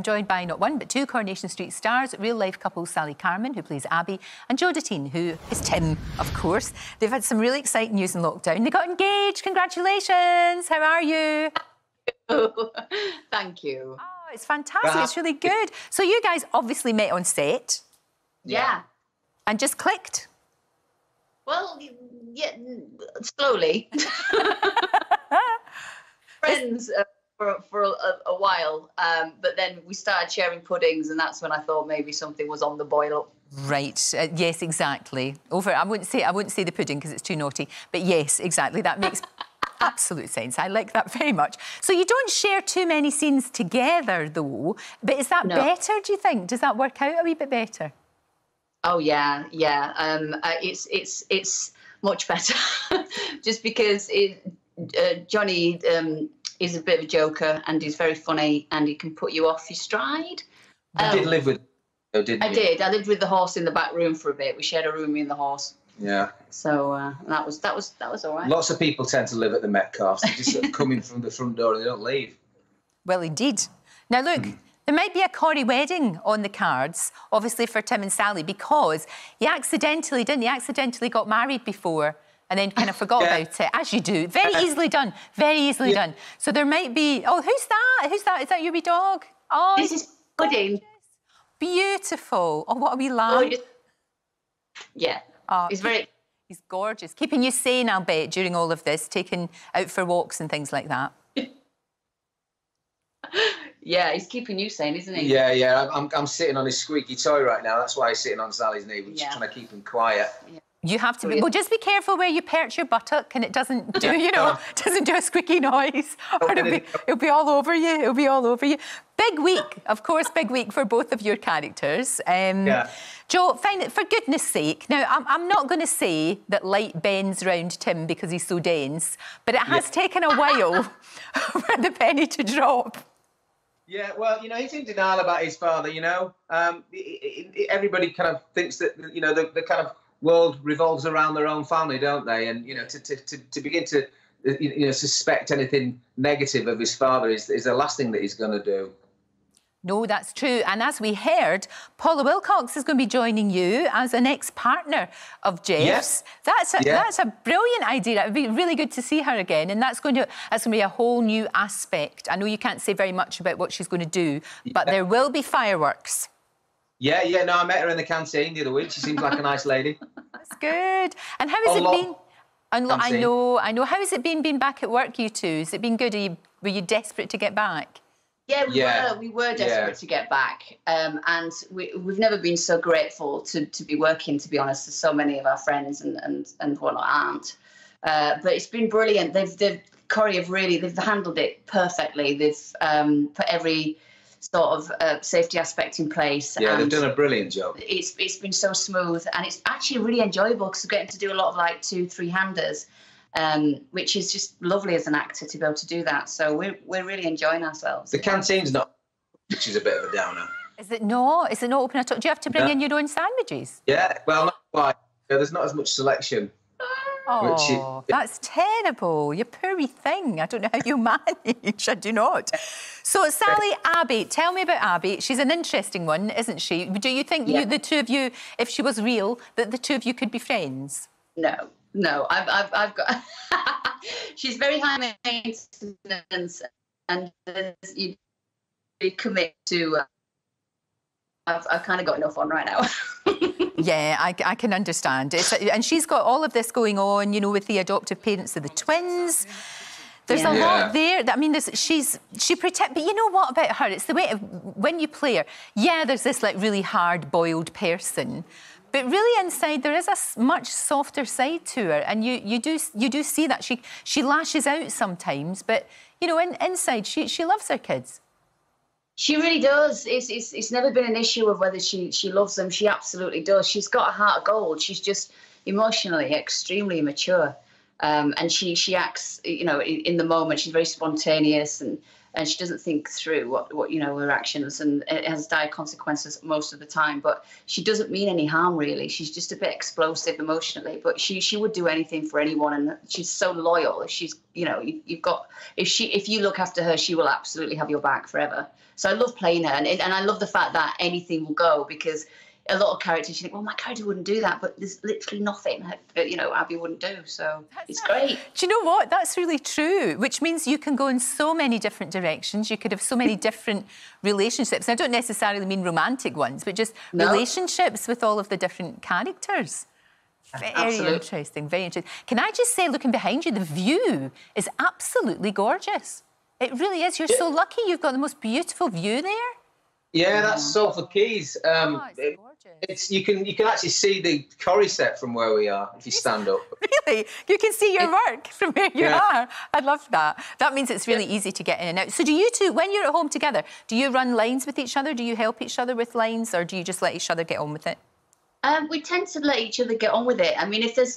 I'm joined by not one, but two Coronation Street stars, real-life couple Sally Carman, who plays Abi, and Joe Duttine, who is Tim, of course. They've had some really exciting news in lockdown. They got engaged. Congratulations. How are you? Thank you. Oh, it's fantastic. It's really good. So you guys obviously met on set. Yeah. And just clicked. Well, yeah, slowly. Friends for a while, but then we started sharing puddings, and that's when I thought maybe something was on the boil. Right. Yes, exactly. Over. I wouldn't say the pudding because it's too naughty. But yes, exactly. That makes absolute sense. I like that very much. So you don't share too many scenes together, though. But is that better? Do you think? Does that work out a wee bit better? Oh yeah, yeah. It's much better, just because Johnny is a bit of a joker, and he's very funny, and he can put you off your stride. You did live with, though, didn't you? I did. I lived with the horse in the back room for a bit. We shared a room, me and the horse. Yeah. So that was all right. Lots of people tend to live at the Metcalfes. They just sort of come in from the front door and they don't leave. Well, indeed. Now look. There might be a Corrie wedding on the cards, obviously, for Tim and Sally, because you accidentally, didn't you? You accidentally got married before and then kind of forgot about it, as you do. Very easily done. Very easily done. So there might be... Oh, who's that? Who's that? Is that your wee dog? Oh, this is Pudding. Beautiful. Oh, what a wee lad. Oh, yeah. Oh, he's very... He's gorgeous. Keeping you sane, I'll bet, during all of this, taking out for walks and things like that. Yeah, he's keeping you sane, isn't he? Yeah, yeah. I'm sitting on his squeaky toy right now. That's why he's sitting on Sally's knee. We're just trying to keep him quiet. Yeah. You have to be... Well, just be careful where you perch your buttock and it doesn't do, you know, doesn't do a squeaky noise. Or it'll be all over you. It'll be all over you. Big week, of course, big week for both of your characters. Joe, for goodness sake, now, I'm not going to say that light bends round Tim because he's so dense, but it has taken a while for the penny to drop. Yeah, well, you know, he's in denial about his father, you know. Everybody kind of thinks that, you know, the kind of world revolves around their own family, don't they? And, you know, to begin to, you know, suspect anything negative of his father is the last thing that he's going to do. No, that's true. And as we heard, Paula Wilcox is going to be joining you as an ex-partner of Jeff's. Yes. That's a brilliant idea. It would be really good to see her again. And that's going to be a whole new aspect. I know you can't say very much about what she's going to do, but there will be fireworks. Yeah, yeah. No, I met her in the canteen the other week. She seems like a nice lady. That's good. And how has it been? I know. How has it been back at work, you two? Has it been good? Were you desperate to get back? Yeah, we were desperate to get back, and we've never been so grateful to be working, to be honest, to so many of our friends and whatnot aren't. But it's been brilliant. Corrie have really handled it perfectly. They've put every sort of safety aspect in place. Yeah, and they've done a brilliant job. It's been so smooth, and it's actually really enjoyable because we're getting to do a lot of like 2-3-handers. Which is just lovely as an actor to be able to do that. So we're really enjoying ourselves. The canteen's not, which is a bit of a downer. Is it not? Is it not open at all? Do you have to bring in your own sandwiches? Yeah, well, not quite. There's not as much selection. Oh, that's terrible. You poor wee thing. I don't know how you manage. I do not. So, Sally, Abi, tell me about Abi. She's an interesting one, isn't she? Do you think the two of you, if she was real, that the two of you could be friends? No. No, I've got. She's very high maintenance, and you commit to. I've kind of got enough on right now. Yeah, I can understand. And she's got all of this going on, you know, with the adoptive parents of the twins. There's a lot there. I mean, she pretends... But you know what about her? It's the way when you play her. Yeah, there's this like really hard-boiled person. But really, inside there is a much softer side to her, and you do see that she lashes out sometimes. But you know, inside she loves her kids. She really does. It's never been an issue of whether she loves them. She absolutely does. She's got a heart of gold. She's just emotionally extremely immature, and she acts, you know, in the moment. She's very spontaneous, and and she doesn't think through what her actions, and it has dire consequences most of the time. But she doesn't mean any harm, really. She's just a bit explosive emotionally, but she would do anything for anyone, and she's so loyal. She's if you look after her, she will absolutely have your back forever. So I love playing her, and I love the fact that anything will go, because a lot of characters, you think, well, my character wouldn't do that, but there's literally nothing that, Abby wouldn't do, so it's great. Do you know what? That's really true, which means you can go in so many different directions. You could have so many different relationships. And I don't necessarily mean romantic ones, but just relationships with all of the different characters. Very interesting. Can I just say, looking behind you, the view is absolutely gorgeous. It really is. You're so lucky. You've got the most beautiful view there. Yeah, that's Salford Keys. You can actually see the quarry set from where we are if you stand up. Really? You can see your work from where you are. I love that. That means it's really easy to get in and out. So do you two, when you're at home together, do you run lines with each other? Do you help each other with lines, or do you just let each other get on with it? We tend to let each other get on with it. I mean, if there's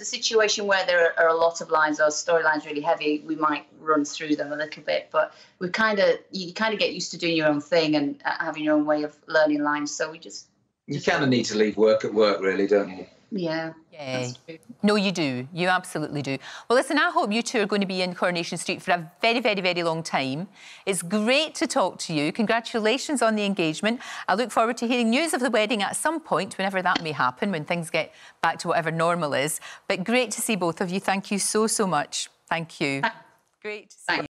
a situation where there are a lot of lines or storylines really heavy, we might run through them a little bit. But we you kind of get used to doing your own thing and having your own way of learning lines. So we just you kind of need to leave work at work, really, don't you? Yeah. That's true. No, you do. You absolutely do. Well, listen, I hope you two are going to be in Coronation Street for a very, very, very long time. It's great to talk to you. Congratulations on the engagement. I look forward to hearing news of the wedding at some point, whenever that may happen, when things get back to whatever normal is. But great to see both of you. Thank you so, so much. Thank you. Great to see you.